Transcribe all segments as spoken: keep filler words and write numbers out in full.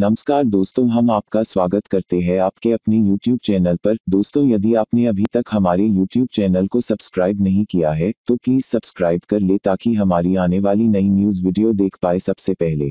नमस्कार दोस्तों, हम आपका स्वागत करते हैं आपके अपने YouTube चैनल पर। दोस्तों, यदि आपने अभी तक हमारे YouTube चैनल को सब्सक्राइब नहीं किया है तो प्लीज सब्सक्राइब कर ले ताकि हमारी आने वाली नई न्यूज़ वीडियो देख पाए सबसे पहले।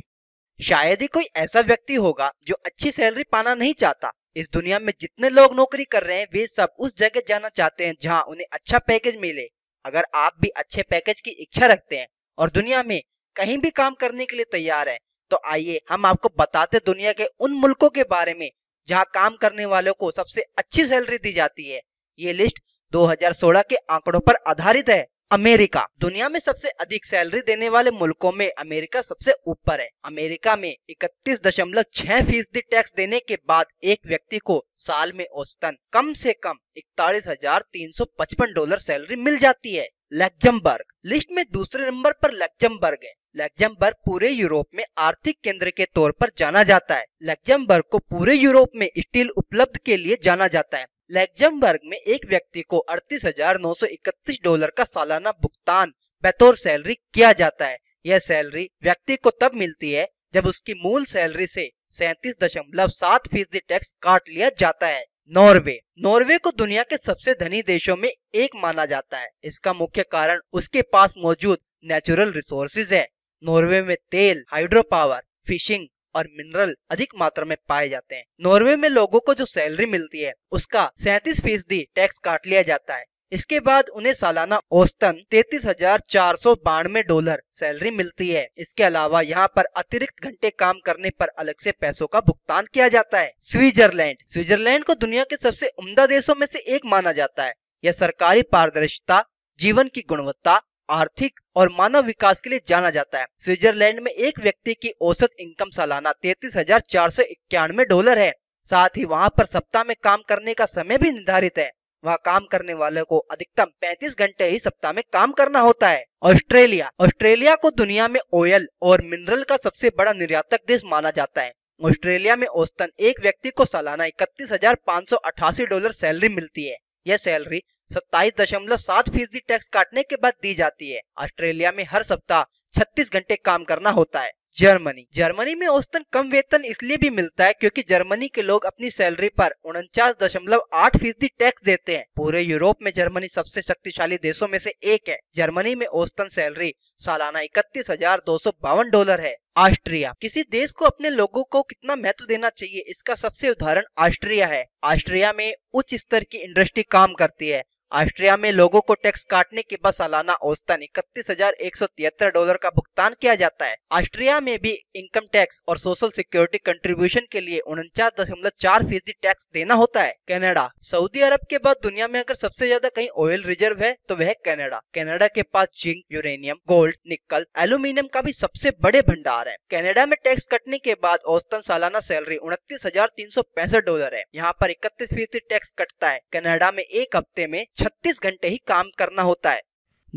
शायद ही कोई ऐसा व्यक्ति होगा जो अच्छी सैलरी पाना नहीं चाहता। इस दुनिया में जितने लोग नौकरी कर रहे हैं वे सब उस जगह जाना चाहते हैं जहाँ उन्हें अच्छा पैकेज मिले। अगर आप भी अच्छे पैकेज की इच्छा रखते हैं और दुनिया में कहीं भी काम करने के लिए तैयार है तो आइए हम आपको बताते दुनिया के उन मुल्कों के बारे में जहां काम करने वालों को सबसे अच्छी सैलरी दी जाती है। ये लिस्ट दो हज़ार सोलह के आंकड़ों पर आधारित है। अमेरिका दुनिया में सबसे अधिक सैलरी देने वाले मुल्कों में अमेरिका सबसे ऊपर है। अमेरिका में इकतीस दशमलव छह फीसदी टैक्स देने के बाद एक व्यक्ति को साल में औसतन कम से कम इकतालीस हजार तीन सौ पचपन डॉलर सैलरी मिल जाती है। लक्जमबर्ग लिस्ट में दूसरे नंबर पर लक्जमबर्ग है। लक्जमबर्ग पूरे यूरोप में आर्थिक केंद्र के तौर पर जाना जाता है। लक्जमबर्ग को पूरे यूरोप में स्टील उपलब्ध के लिए जाना जाता है। लक्जमबर्ग में एक व्यक्ति को अड़तीस हज़ार नौ सौ इकतीस डॉलर का सालाना भुगतान बतौर सैलरी किया जाता है। यह सैलरी व्यक्ति को तब मिलती है जब उसकी मूल सैलरी से सैंतीस दशमलव सात फीसदी टैक्स काट लिया जाता है। नॉर्वे नॉर्वे को दुनिया के सबसे धनी देशों में एक माना जाता है। इसका मुख्य कारण उसके पास मौजूद नेचुरल रिसोर्सेज है। नॉर्वे में तेल, हाइड्रो पावर, फिशिंग और मिनरल अधिक मात्रा में पाए जाते हैं। नॉर्वे में लोगों को जो सैलरी मिलती है उसका सैंतीस फीसदी टैक्स काट लिया जाता है। इसके बाद उन्हें सालाना औसतन तैतीस हजार चार सौ बानवे डॉलर सैलरी मिलती है। इसके अलावा यहाँ पर अतिरिक्त घंटे काम करने पर अलग से पैसों का भुगतान किया जाता है। स्विट्जरलैंड स्विट्जरलैंड को दुनिया के सबसे उम्दा देशों में से एक माना जाता है। यह सरकारी पारदर्शिता, जीवन की गुणवत्ता, आर्थिक और मानव विकास के लिए जाना जाता है। स्विट्जरलैंड में एक व्यक्ति की औसत इनकम सालाना तैतीस हजार चार सौ इक्यानवे डॉलर है। साथ ही वहाँ पर सप्ताह में काम करने का समय भी निर्धारित है। वहाँ काम करने वालों को अधिकतम पैंतीस घंटे ही सप्ताह में काम करना होता है। ऑस्ट्रेलिया ऑस्ट्रेलिया को दुनिया में ऑयल और मिनरल का सबसे बड़ा निर्यातक देश माना जाता है। ऑस्ट्रेलिया में औसतन एक व्यक्ति को सालाना इकतीस हजार पाँच सौ अठासी डॉलर सैलरी मिलती है। यह सैलरी सत्ताईस दशमलव सात फीसदी टैक्स काटने के बाद दी जाती है। ऑस्ट्रेलिया में हर सप्ताह छत्तीस घंटे काम करना होता है। जर्मनी जर्मनी में औसतन कम वेतन इसलिए भी मिलता है क्योंकि जर्मनी के लोग अपनी सैलरी पर उनचास दशमलव आठ फीसदी टैक्स देते हैं। पूरे यूरोप में जर्मनी सबसे शक्तिशाली देशों में से एक है। जर्मनी में औसतन सैलरी सालाना इकतीस हजार दो सौ बावन डॉलर है। ऑस्ट्रिया किसी देश को अपने लोगों को कितना महत्व देना चाहिए इसका सबसे उदाहरण ऑस्ट्रिया है। ऑस्ट्रिया में उच्च स्तर की इंडस्ट्री काम करती है। ऑस्ट्रिया में लोगों को टैक्स काटने के बाद सालाना औसतन इकतीस हजार एक सौ तिहत्तर डॉलर का भुगतान किया जाता है। ऑस्ट्रिया में भी इनकम टैक्स और सोशल सिक्योरिटी कंट्रीब्यूशन के लिए उनचास दशमलव चार फीसदी टैक्स देना होता है। कनाडा सऊदी अरब के बाद दुनिया में अगर सबसे ज्यादा कहीं ऑयल रिजर्व है तो वह कनाडा। कनाडा के पास zinc, uranium, gold, nickel, aluminium का भी सबसे बड़े भंडार है। कनाडा में टैक्स कटने के बाद औसतन सालाना सैलरी उनतीस हजार तीन सौ पैंसठ डॉलर है। यहाँ पर इकतीस फीसदी टैक्स कटता है। कनाडा में एक हफ्ते में छत्तीस घंटे ही काम करना होता है।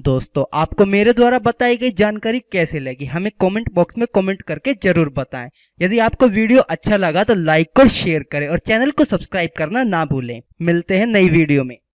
दोस्तों, आपको मेरे द्वारा बताई गई जानकारी कैसे लगी हमें कमेंट बॉक्स में कमेंट करके जरूर बताएं। यदि आपको वीडियो अच्छा लगा तो लाइक और शेयर करें और चैनल को सब्सक्राइब करना ना भूलें। मिलते हैं नई वीडियो में।